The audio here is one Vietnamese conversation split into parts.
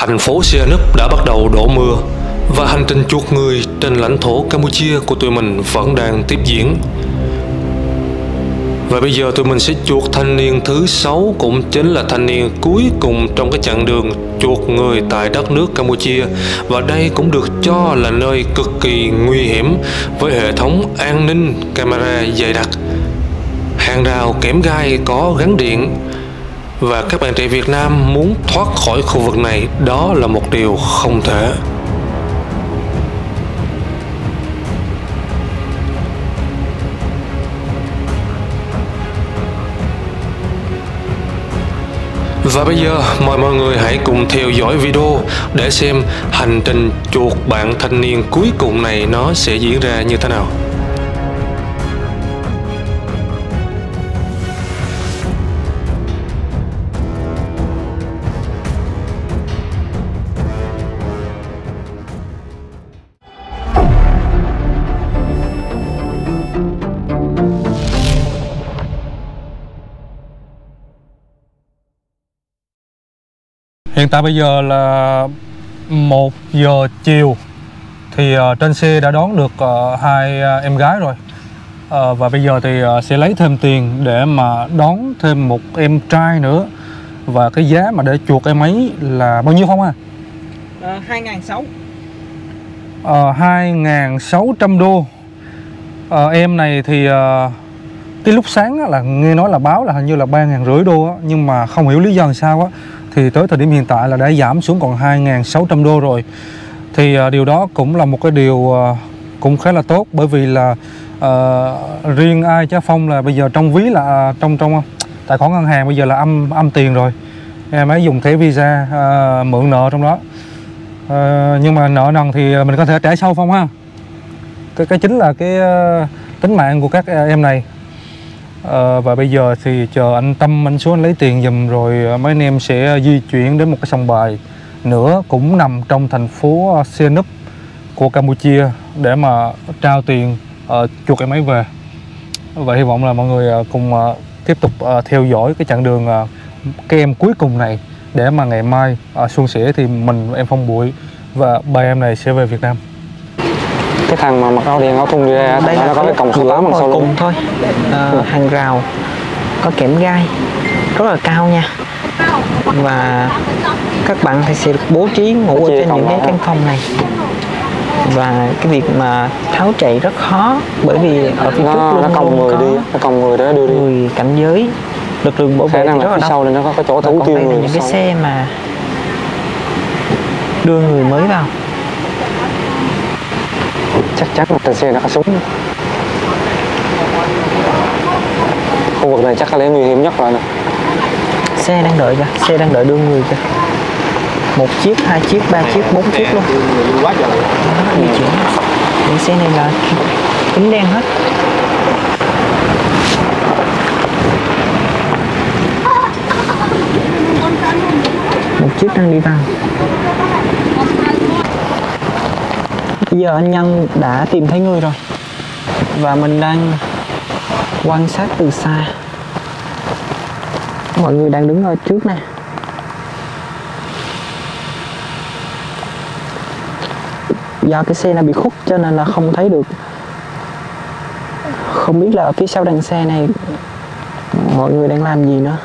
thành phố Siem Reap đã bắt đầu đổ mưa và hành trình chuột người trên lãnh thổ Campuchia của tụi mình vẫn đang tiếp diễn. Và bây giờ tụi mình sẽ chuột thanh niên thứ 6, cũng chính là thanh niên cuối cùng trong cái chặng đường chuột người tại đất nước Campuchia. Và đây cũng được cho là nơi cực kỳ nguy hiểm với hệ thống an ninh camera dày đặc, hàng rào kẽm gai có gắn điện. Và các bạn trẻ Việt Nam muốn thoát khỏi khu vực này, đó là một điều không thể. Và bây giờ mời mọi người hãy cùng theo dõi video để xem hành trình chuột bạn thanh niên cuối cùng này nó sẽ diễn ra như thế nào. Hiện tại bây giờ là 1 giờ chiều thì trên xe đã đón được hai em gái rồi. Và bây giờ thì sẽ lấy thêm tiền để mà đón thêm một em trai nữa. Và cái giá mà để chuộc em ấy là bao nhiêu không à? 2.600 đô. Em này thì cái lúc sáng là nghe nói là báo là hình như là 3.500 đô á, nhưng mà không hiểu lý do làm sao á, thì tới thời điểm hiện tại là đã giảm xuống còn 2.600 đô rồi. Thì điều đó cũng là một cái điều cũng khá là tốt, bởi vì là riêng ai chứ Phong là bây giờ trong ví là trong tài khoản ngân hàng bây giờ là âm tiền rồi. Em ấy dùng thẻ Visa mượn nợ trong đó, nhưng mà nợ nần thì mình có thể trả sau Phong ha. Cái chính là cái tính mạng của các em này. Và bây giờ thì chờ anh Tâm, anh xuống anh lấy tiền giùm, rồi mấy anh em sẽ di chuyển đến một cái sòng bài nữa cũng nằm trong thành phố Siem Reap của Campuchia để mà trao tiền chuột em ấy về. Và hy vọng là mọi người cùng tiếp tục theo dõi cái chặng đường cái em cuối cùng này, để mà ngày mai suôn sẻ thì mình, em Phong Bụi và ba em này sẽ về Việt Nam. Cái thằng mà mặc áo đen áo thun đi ra, đây nó có cái cổng số 8 đằng sau lưng cùng thôi. Hàng rào có kẽm gai rất là cao nha, và các bạn thì sẽ được bố trí ngủ ở trên những cái căn phòng này. Và cái việc mà tháo chạy rất khó, bởi vì ở phía trước luôn nó còng người đi, nó còng người để đưa đi người cảnh giới, lực lượng bảo vệ rất là đông. Nên nó có chỗ thủ tiêu người, những cái xe mà đưa người mới vào. Chắc một xe đã có súng. Khu vực này chắc là nguy hiểm nhất rồi nè. Xe đang đợi kìa, xe đang đợi đưa người kìa. 1 chiếc, 2 chiếc, 3 chiếc, 4 chiếc luôn. Quá trời. Di chuyển. Những xe này là kính đen hết. Một chiếc đang đi vào. Bây giờ anh Nhân đã tìm thấy người rồi, và mình đang quan sát từ xa. Mọi người đang đứng ở trước nè. Do cái xe này bị khúc cho nên là không thấy được. Không biết là ở phía sau đằng xe này mọi người đang làm gì nữa.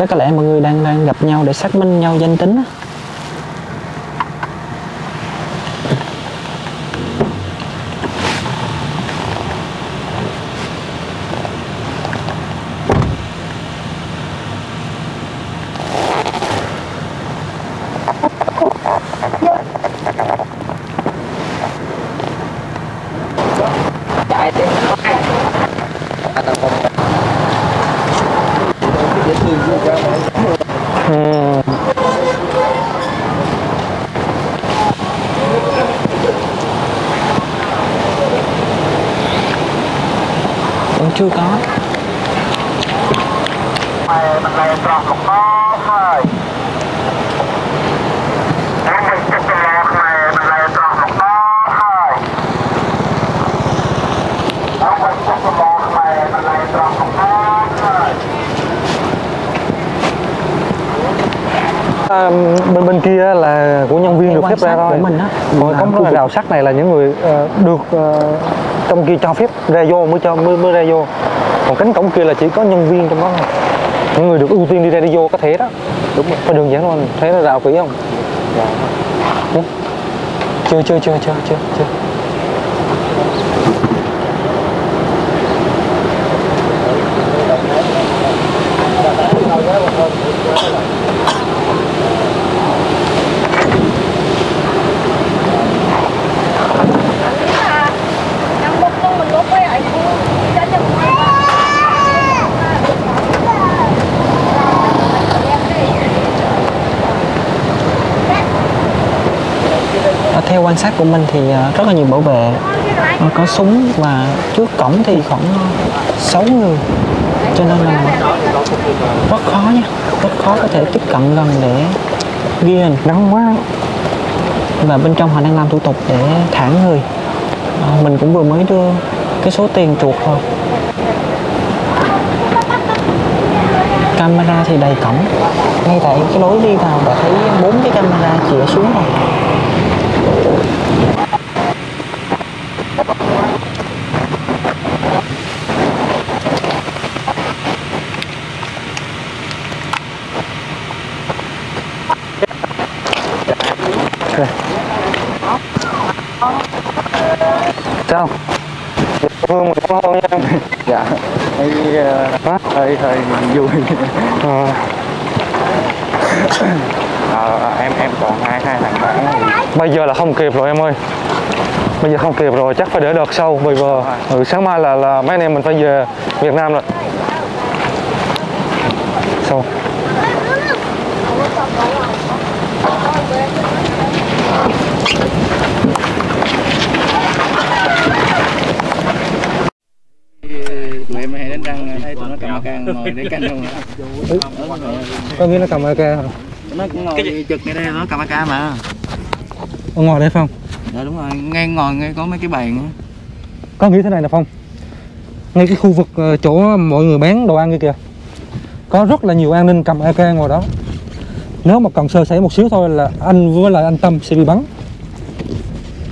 Chắc có lẽ mọi người đang gặp nhau để xác minh nhau danh tính. Chưa có. bên kia là của nhân viên được phép ra thôi. Còn cống rào sắt này là những người được trong kia cho phép ra vô mới ra vô. Còn cánh cổng kia là chỉ có nhân viên trong đó thôi. Những người được ưu tiên đi ra đi vô có thể đó. Đúng rồi. Phải đơn giản luôn. Thế nó rào kỹ không? Dạ. Chưa. Theo quan sát của mình thì rất là nhiều bảo vệ có súng, và trước cổng thì khoảng 6 người, cho nên là rất khó nha, rất khó có thể tiếp cận gần để ghi hình. Nắng quá. Và bên trong họ đang làm thủ tục để thả người. Mình cũng vừa mới đưa cái số tiền chuột thôi. Camera thì đầy cổng. Ngay tại cái lối đi vào đã thấy 4 cái camera chĩa xuống rồi. Sao? Phương mình cảm ơn nha. Dạ. Hơi vui. Em còn hai thằng bạn. Bây giờ là không kịp rồi em ơi. Bây giờ không kịp rồi, chắc phải để đợt sau. Bây giờ sáng mai là mấy anh em mình phải về Việt Nam rồi. Xong. Tụi em hay đến Trăng thấy tụi nó cầm AK ngồi để canh không hả? Có nghĩa nó cầm AK hả? Nó ngồi trực ngay đây nó cầm AK mà. Ở ngồi đây Phong? Dạ đúng rồi, ngay ngồi ngay có mấy cái bàn. Có nghĩa thế này nè Phong, ngay cái khu vực chỗ mọi người bán đồ ăn kia kìa, có rất là nhiều an ninh cầm AK ngồi đó. Nếu mà còn sơ sẩy một xíu thôi là anh với lại anh Tâm sẽ bị bắn.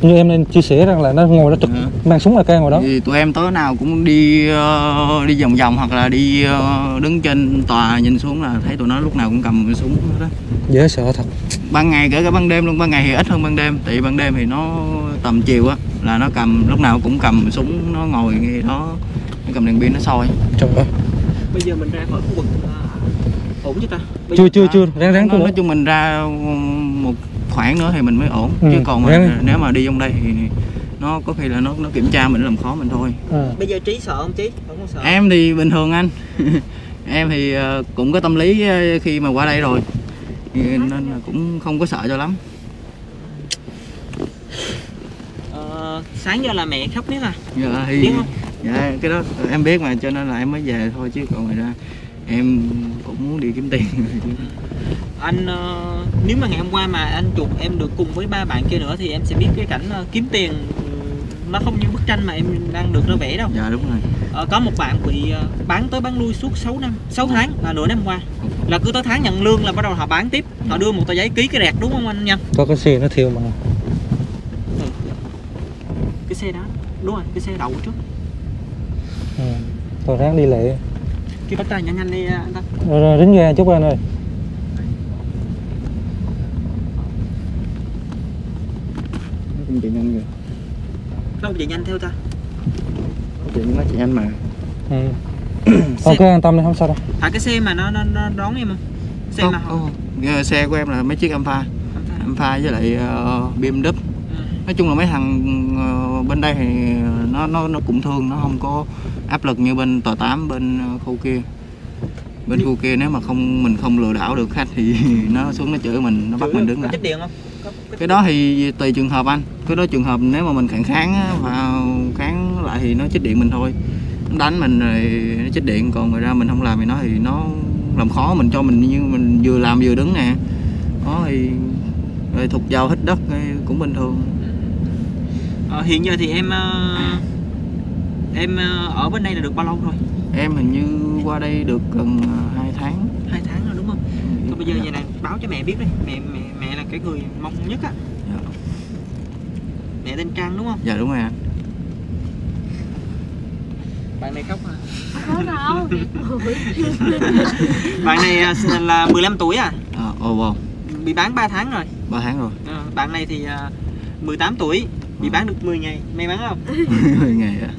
Như em nên chia sẻ rằng là nó ngồi nó trực mang súng AK ngồi đó. Thì tụi em tối nào cũng đi vòng vòng hoặc là đi đứng trên tòa nhìn xuống là thấy tụi nó lúc nào cũng cầm súng hết đó. Dễ sợ thật. Ban ngày kể cả ban đêm luôn, ban ngày thì ít hơn ban đêm. Tại ban đêm thì nó tầm chiều á là nó cầm lúc nào cũng cầm súng, nó ngồi nghe đó, nó cầm đèn pin nó soi. Trời ơi. Bây giờ mình ra khỏi khu vực ổn chứ ta? Bây chưa, ráng nói chung mình ra một khoảng nữa thì mình mới ổn. Chứ còn mình, nếu mà đi trong đây thì nó có khi là nó kiểm tra mình, nó làm khó mình thôi. Bây giờ Trí sợ không Trí? Không có sợ. Em thì bình thường anh. Em thì cũng có tâm lý khi mà qua đây rồi, nên là cũng không có sợ cho lắm. Sáng giờ là mẹ khóc biết à? Dạ thì biết không? Dạ cái đó em biết mà, cho nên là em mới về thôi, chứ còn ngoài ra em cũng muốn đi kiếm tiền. Anh nếu mà ngày hôm qua mà anh chụp em được cùng với ba bạn kia nữa thì em sẽ biết cái cảnh kiếm tiền nó không như bức tranh mà em đang được nó vẽ đâu. Dạ đúng rồi. Có một bạn bị bán tới bán lui suốt 6 tháng là nửa năm qua, là cứ tới tháng nhận lương là bắt đầu họ bán tiếp, họ đưa một tờ giấy ký cái rẹt đúng không anh Nhân? Có cái xe nó thiêu mà. Cái xe đó đúng rồi, cái xe đậu trước. Còn ráng đi lệ. Kêu bắt tay nhanh đi anh ta. Rồi đến nhà chút anh ơi. Không chạy nhanh kìa. Nó không chạy nhanh theo ta. Nó chạy nhanh mà. Ok an tâm đi, không sao đâu. Phải cái xe mà nó đón em không? Xe không, mà không. Xe của em là mấy chiếc Ampha với lại BMW. Nói chung là mấy thằng bên đây thì nó cũng thương, nó không có áp lực như bên tòa 8 bên khu kia. Bên khu kia nếu mà mình không lừa đảo được khách thì nó xuống nó chửi mình, nó bắt mình đứng lại. Chích điện không? Cái đó thì tùy trường hợp anh. Cái đó trường hợp nếu mà mình kháng lại thì nó chích điện mình thôi. Nó đánh mình rồi nó chích điện, còn người ra mình không làm thì nó làm khó mình, cho mình như mình vừa làm vừa đứng nè. Đó thì rồi thục dao hít đất cũng bình thường. Hiện giờ thì em ở bên đây là được bao lâu rồi? Em hình như qua đây được gần 2 tháng. 2 tháng rồi đúng không? Còn bây giờ vậy này báo báo cho mẹ biết đi. Mẹ là cái người Mông nhất á. Dạ. Mẹ tên Trăng đúng không? Dạ đúng rồi anh. Bạn này khóc hả? Không đâu. Bạn này là 15 tuổi à? Wow. Bị bán 3 tháng rồi. 3 tháng rồi. Bạn này thì 18 tuổi, bị bán được 10 ngày. May mắn không? 10 ngày à?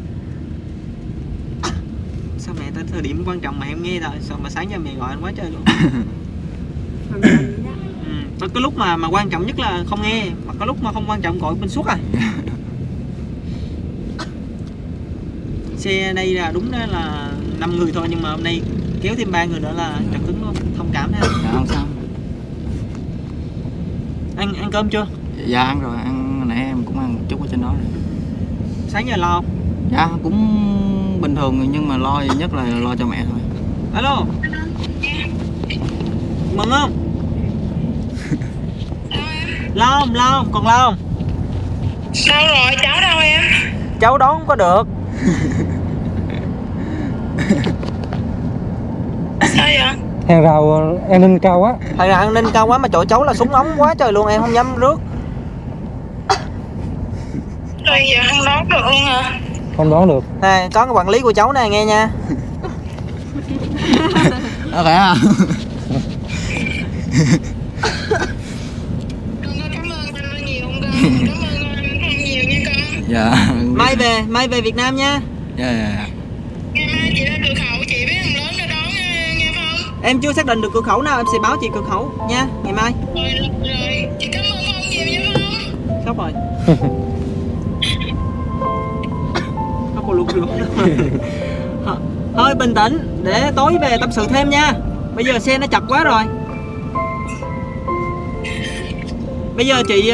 Sao mẹ tới thời điểm quan trọng mà em nghe rồi, sao mà sáng giờ mẹ gọi anh quá trời luôn. Có cái lúc mà quan trọng nhất là không nghe, mà có lúc mà không quan trọng gọi bên suốt rồi. Xe đây là đúng đó là 5 người thôi, nhưng mà hôm nay kéo thêm 3 người nữa là trật cứng luôn, thông cảm thế. Dạ không sao. Ăn cơm chưa? Dạ ăn rồi, nãy em cũng ăn một chút ở trên đó rồi. Sáng giờ lo không? Dạ cũng bình thường, nhưng mà lo nhất là lo cho mẹ thôi. Alo. Mừng không? Lo không? Lo không? Còn lo không? Sao rồi? Cháu đâu em? Cháu đón không có được. Sao vậy? Hàng rào an ninh cao quá. Hàng rào an ninh cao quá mà chỗ cháu là súng ống quá trời luôn, em không dám rước. Rồi giờ không đón được luôn hả? Không đón được. Này, có cái quản lý của cháu này nghe nha. Đó phải không? Dạ. Mai về Việt Nam nha. Dạ. Ngày mai chị ra cửa khẩu, chị với thằng lớn ra đón nghe không? Em chưa xác định được cửa khẩu nào, em sẽ báo chị cửa khẩu nha, ngày mai. Rồi, chị cảm ơn Phong nhiều nha Phong. Khóc rồi. Khóc còn luôn luôn. Thôi bình tĩnh, để tối về tâm sự thêm nha. Bây giờ xe nó chật quá rồi. Bây giờ chị...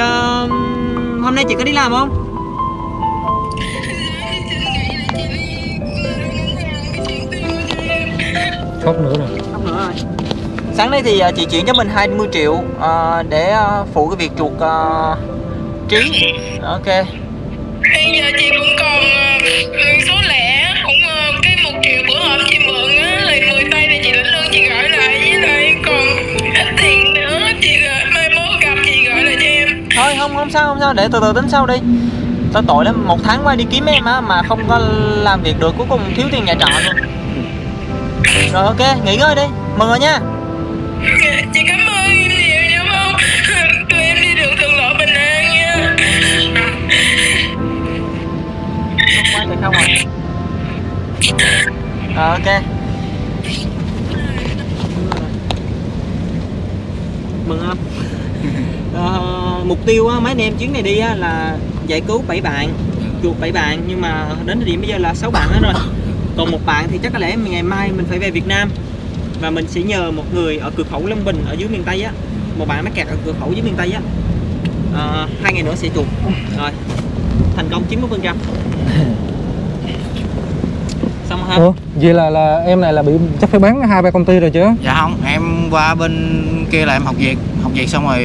hôm nay chị có đi làm không? Khóc nữa rồi. Sáng nay thì chị chuyển cho mình 20 triệu để phụ cái việc chuột Trí. Ok. Bây giờ chị cũng còn số lẻ, cũng cái 1 triệu bữa hộp chị mượn á, lại 10 tay này chị lĩnh lương chị gửi lại, với lại còn ít tiền nữa chị mai mốt gặp chị gửi lại cho em. Thôi không sao, để từ tính sau đi. Tao tội lắm, 1 tháng qua đi kiếm em á mà không có làm việc được, cuối cùng thiếu tiền nhà trọ luôn. Rồi ok, nghỉ ngơi đi, mừng rồi nha. Chị cảm ơn em nhiều nha Phong. Tụi em đi đường thuận lợi bình an nha. Không quay được không rồi. Rồi ok. Mừng không? Mục tiêu á, mấy anh em chuyến này đi á, là giải cứu 7 bạn, chuột 7 bạn, nhưng mà đến thời điểm bây giờ là 6 bạn hết rồi. Còn 1 bạn thì chắc có lẽ ngày mai mình phải về Việt Nam. Và mình sẽ nhờ một người ở cửa khẩu Long Bình ở dưới miền Tây á. Một bạn mắc kẹt ở cửa khẩu dưới miền Tây á. 2 ngày nữa sẽ chuột. Rồi. Thành công 90%. Xong hả? Vậy là em này là bị chắc phải bán 2-3 công ty rồi chứ? Dạ không, em qua bên kia là em học việc xong rồi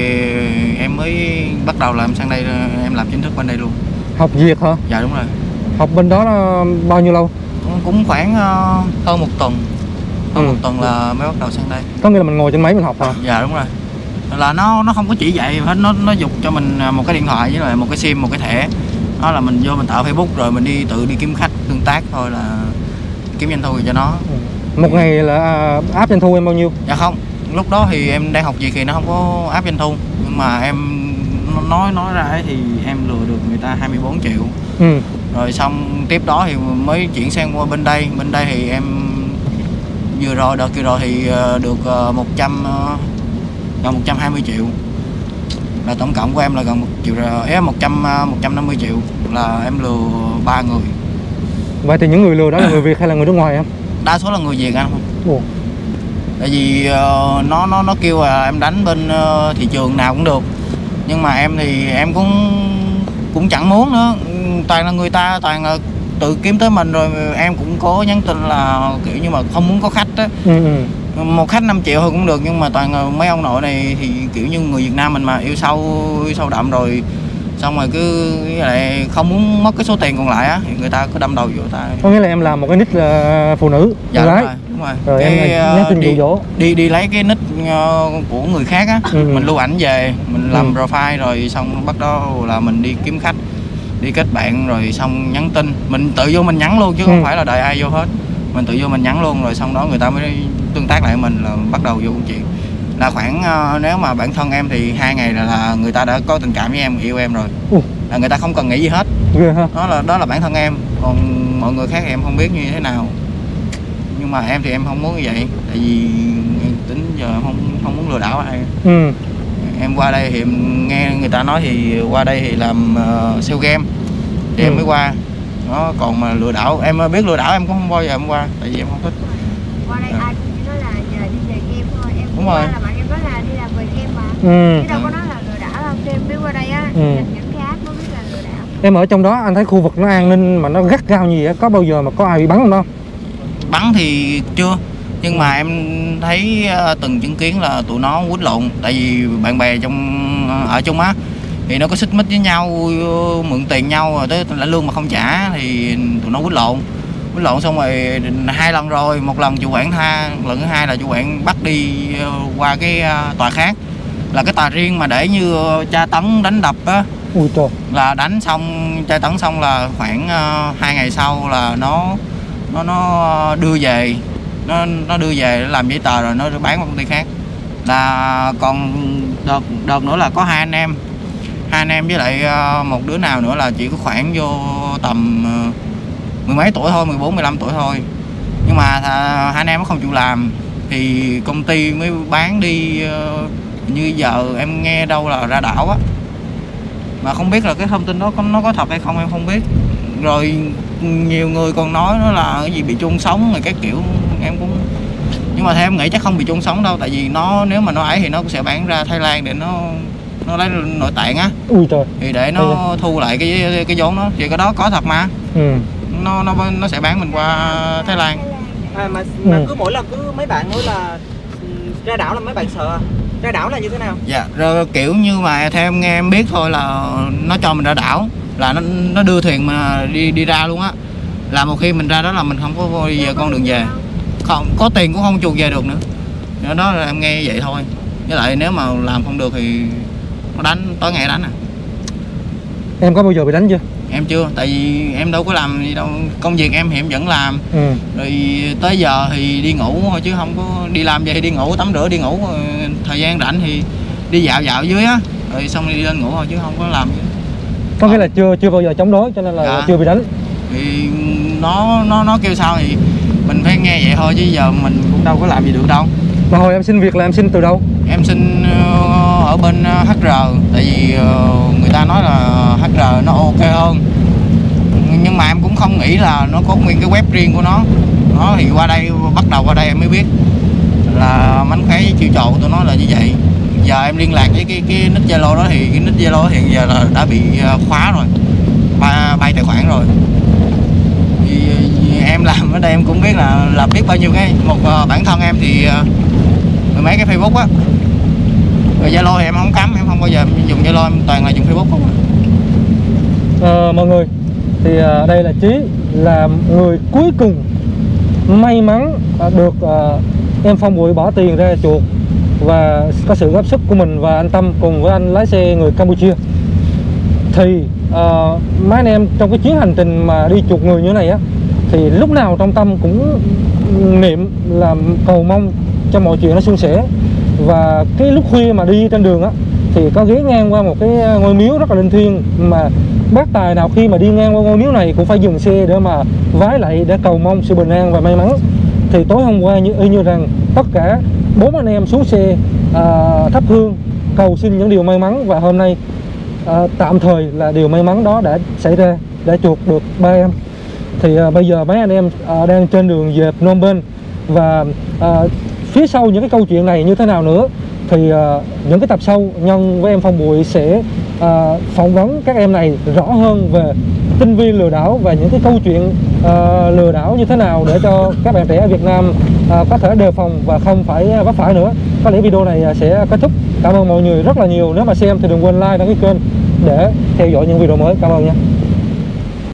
em mới bắt đầu làm sang đây, em làm chính thức bên đây luôn. Học việc hả? Dạ đúng rồi. Học bên đó bao nhiêu lâu? Cũng khoảng hơn 1 tuần. Hơn 1 tuần là mới bắt đầu sang đây. Có nghĩa là mình ngồi trên máy mình học hả? Dạ đúng rồi. Là nó không có chỉ dạy hết, nó giục cho mình một cái điện thoại với lại một cái SIM, một cái thẻ. Đó là mình vô mình tạo Facebook rồi mình đi tự đi kiếm khách tương tác thôi, là kiếm doanh thu cho nó. Một ngày là áp doanh thu em bao nhiêu? Dạ không, lúc đó thì em đang học việc thì nó không có áp doanh thu, nhưng mà em nói ra ấy thì em lừa được người ta 24 triệu. Rồi xong tiếp đó thì mới chuyển sang qua bên đây. Bên đây thì em vừa rồi đợt kia rồi thì được gần 120 triệu. Là tổng cộng của em là gần 1 triệu rồi, 150 triệu là em lừa 3 người. Vậy thì những người lừa đó là người Việt hay là người nước ngoài em? Đa số là người Việt anh. Ủa? Tại vì nó kêu là em đánh bên thị trường nào cũng được. Nhưng mà em thì em cũng chẳng muốn nữa. Toàn là người ta toàn là tự kiếm tới mình, rồi em cũng có nhắn tin là kiểu nhưng mà không muốn có khách á. Một khách 5 triệu thôi cũng được, nhưng mà toàn là mấy ông nội này thì kiểu như người Việt Nam mình mà yêu sâu đậm rồi, xong rồi cứ lại không muốn mất cái số tiền còn lại á, thì người ta cứ đâm đầu vô ta. Có nghĩa là em làm một cái nick là phụ nữ. Dạ đúng rồi. Đúng rồi. Rồi em đi lấy cái nick của người khác á, mình lưu ảnh về, mình làm profile rồi xong bắt đó là mình đi kiếm khách, đi kết bạn rồi xong nhắn tin, mình tự vô mình nhắn luôn chứ không phải là đợi ai vô hết. Mình tự vô mình nhắn luôn rồi xong đó người ta mới tương tác lại mình là bắt đầu vô công chuyện. Là khoảng nếu mà bản thân em thì 2 ngày là người ta đã có tình cảm với em, yêu em rồi. Là người ta không cần nghĩ gì hết. Đó là bản thân em, còn mọi người khác thì em không biết như thế nào. Nhưng mà em thì em không muốn như vậy, tại vì tính giờ không muốn lừa đảo ai. Em qua đây thì nghe người ta nói thì qua đây thì làm sale game thì em mới qua. Nó còn mà lừa đảo, em biết lừa đảo em cũng không bao giờ em qua, tại vì em không thích. Qua đây ai cũng nói là giờ đi về game thôi, em đúng rồi. Là bạn em nói là đi làm về game mà. Chứ đâu có nói là lừa đảo đâu, em biết qua đây á, những cái app nó biết là lừa đảo. Em ở trong đó anh thấy khu vực nó an ninh mà nó gắt gao gì á, có bao giờ mà có ai bị bắn không? Bắn thì chưa, nhưng mà em thấy từng chứng kiến là tụi nó quýnh lộn, tại vì bạn bè ở trong á thì nó có xích mích với nhau, mượn tiền nhau rồi tới lãnh lương mà không trả thì tụi nó quýnh lộn xong rồi 2 lần rồi, 1 lần chủ quản tha, lần thứ 2 là chủ quản bắt đi qua cái tòa khác, là cái tòa riêng mà để như tra tấn đánh đập á. Là đánh xong tra tấn xong là khoảng 2 ngày sau là nó đưa về, nó đưa về làm giấy tờ rồi nó bán qua công ty khác. Là còn đợt nữa là có 2 anh em, 2 anh em với lại một đứa nào nữa là chỉ có khoảng vô tầm 10 mấy tuổi thôi, 14, 15 tuổi thôi. Nhưng mà 2 anh em nó không chịu làm thì công ty mới bán đi, như giờ em nghe đâu là ra đảo á. Mà không biết là cái thông tin đó nó có thật hay không em không biết. Rồi nhiều người còn nói nó là cái gì bị chôn sống rồi cái kiểu em cũng. Nhưng mà theo em nghĩ chắc không bị chôn sống đâu, tại vì nó nếu mà nó ấy thì nó cũng sẽ bán ra Thái Lan để nó lấy nội tạng á. Thì để nó thu lại cái vốn đó, thì cái đó có thật mà. Nó sẽ bán mình qua Thái Lan. Mà cứ mỗi lần cứ mấy bạn nói là ra đảo là mấy bạn sợ. Ra đảo là như thế nào? Dạ, rồi kiểu như mà theo em nghe em biết thôi là nó cho mình ra đảo là nó đưa thuyền mà đi ra luôn á. Là một khi mình ra đó là mình không có đi về con đường về. Không có tiền cũng không chuộc về được nữa. Đó là em nghe vậy thôi. Với lại nếu mà làm không được thì nó đánh, tối ngày đánh à. Em có bao giờ bị đánh chưa? Em chưa, tại vì em đâu có làm gì đâu. Công việc em hiện vẫn làm. Rồi tới giờ thì đi ngủ thôi chứ không có đi làm, vậy thì đi ngủ, tắm rửa đi ngủ. Thời gian rảnh thì đi dạo dưới á. Rồi xong đi lên ngủ thôi chứ không có làm gì. Có nghĩa là chưa bao giờ chống đối cho nên là chưa bị đánh. Thì nó kêu sao thì mình phải nghe vậy thôi chứ giờ mình cũng đâu có làm gì được đâu. Mà hồi em xin việc là em xin từ đâu? Em xin ở bên HR, tại vì người ta nói là HR nó ok hơn. Nhưng mà em cũng không nghĩ là nó có nguyên cái web riêng của nó. Nó thì qua đây, bắt đầu qua đây em mới biết là mánh khóe chiêu trò của tụi nó là như vậy. Giờ em liên lạc với cái nick Zalo đó thì cái nick Zalo hiện giờ là đã bị khóa rồi, bay tài khoản rồi. Thì em làm ở đây em cũng biết là biết bao nhiêu cái, một bản thân em thì mấy cái Facebook á, rồi Zalo thì em không cắm, em không bao giờ dùng Zalo, em toàn là dùng Facebook không. Mọi người thì đây là Trí, là người cuối cùng may mắn được em Phong Bụi bỏ tiền ra chuộc và có sự góp sức của mình và anh Tâm cùng với anh lái xe người Campuchia. Thì mấy anh em trong cái chuyến hành trình mà đi chuộc người như thế này á, thì lúc nào trong tâm cũng niệm là cầu mong cho mọi chuyện nó suôn sẻ. Và cái lúc khuya mà đi trên đường á, thì có ghé ngang qua một cái ngôi miếu rất là linh thiêng, mà bác tài nào khi mà đi ngang qua ngôi miếu này cũng phải dừng xe để mà vái lại để cầu mong sự bình an và may mắn. Thì tối hôm qua y như rằng tất cả 4 anh em xuống xe thắp hương cầu xin những điều may mắn. Và hôm nay tạm thời là điều may mắn đó đã xảy ra, đã chuộc được 3 em. Thì bây giờ mấy anh em đang trên đường về Phnom Penh. Và phía sau những cái câu chuyện này như thế nào nữa thì những cái tập sau Nhân với em Phong Bụi sẽ phỏng vấn các em này rõ hơn về tinh vi lừa đảo và những cái câu chuyện lừa đảo như thế nào để cho các bạn trẻ ở Việt Nam có thể đề phòng và không phải vấp phải nữa. Có lẽ video này sẽ kết thúc. Cảm ơn mọi người rất là nhiều. Nếu mà xem thì đừng quên like, đăng ký kênh để theo dõi những video mới. Cảm ơn nha.